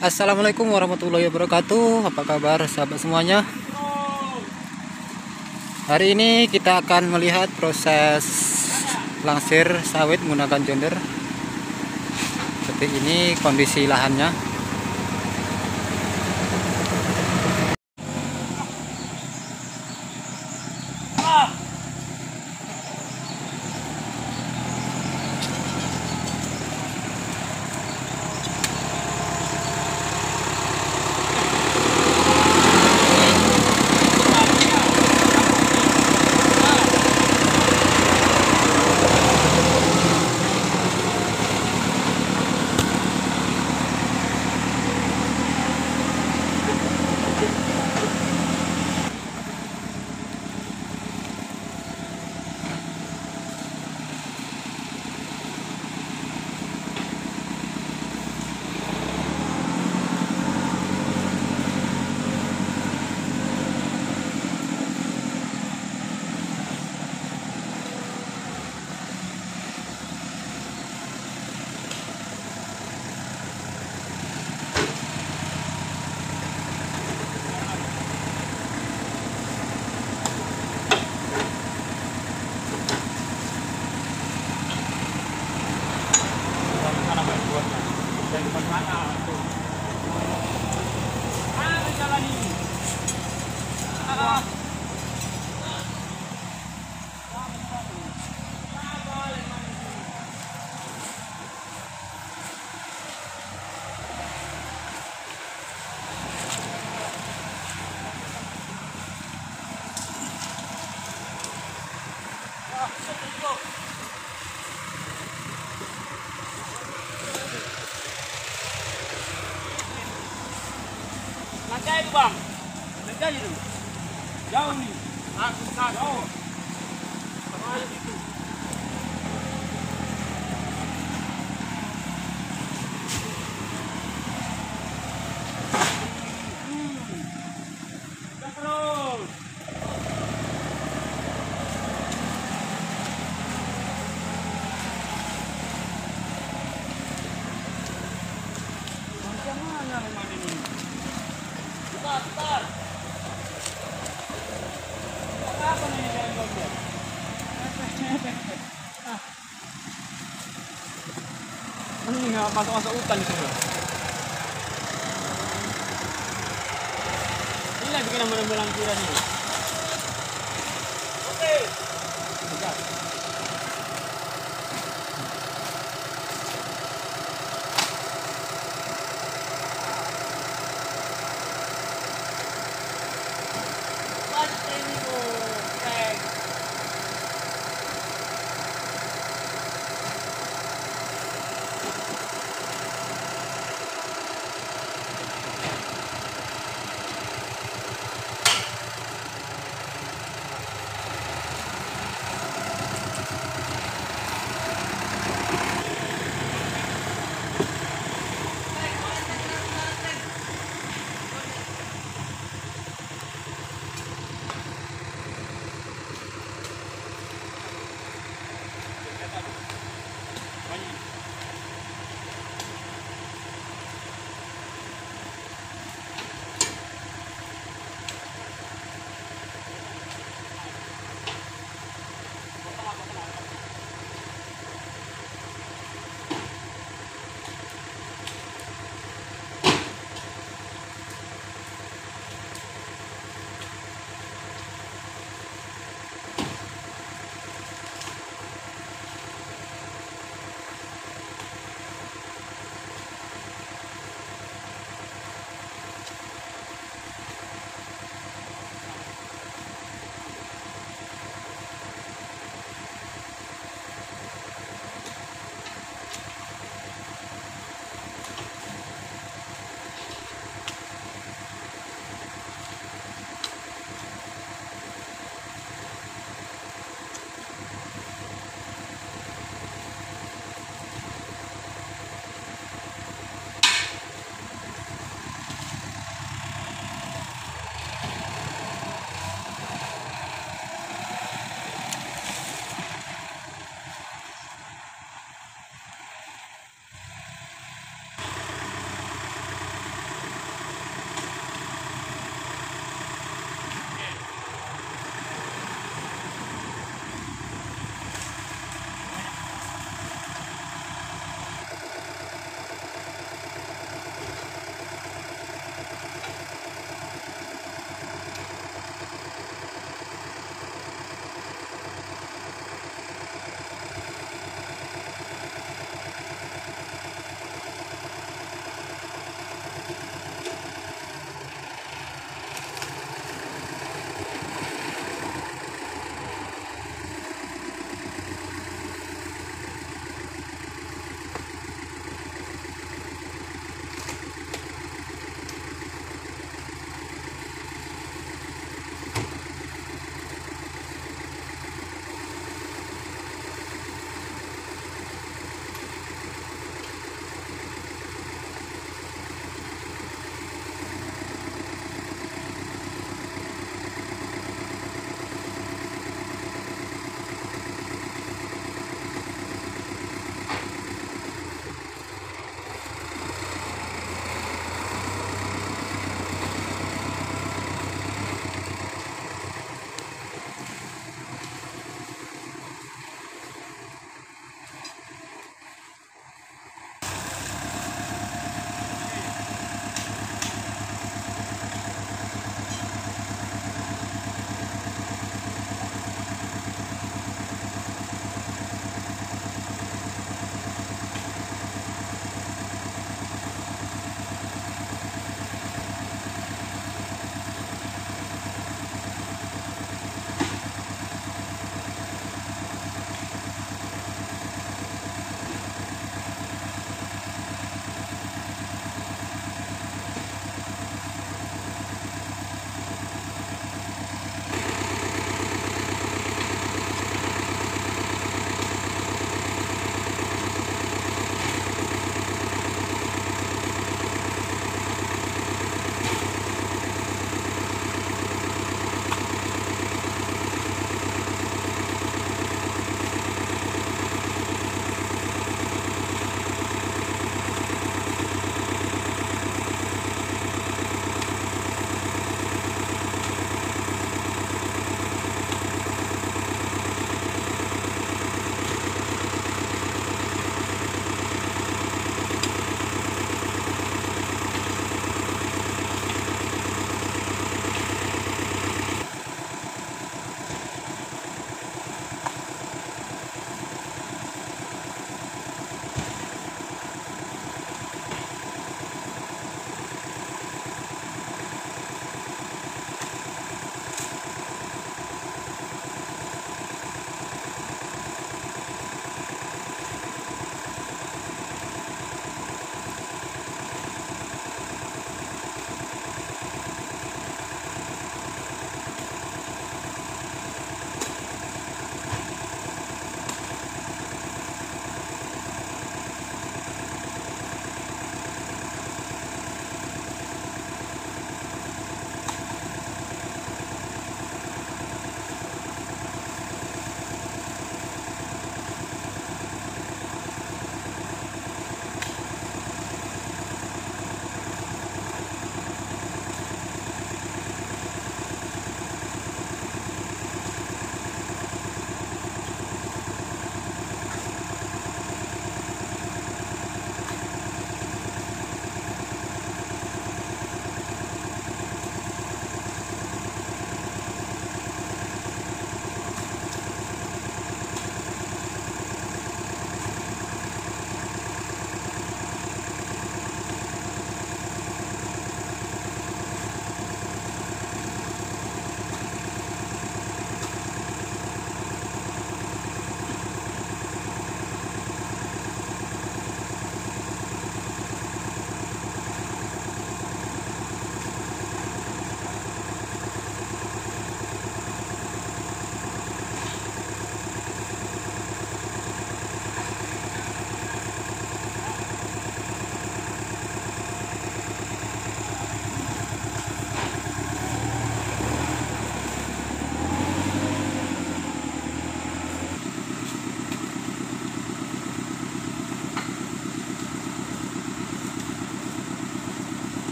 Assalamualaikum warahmatullahi wabarakatuh. Apa kabar sahabat semuanya? Hari ini kita akan melihat proses langsir sawit menggunakan jonder. Seperti ini kondisi lahannya. Lantai itu bang, lantai itu jauh nih, aku tak jauh. Terus itu. Ini masuk-masuk hutan di sini. Ini lagi kena merembel lampuran ini.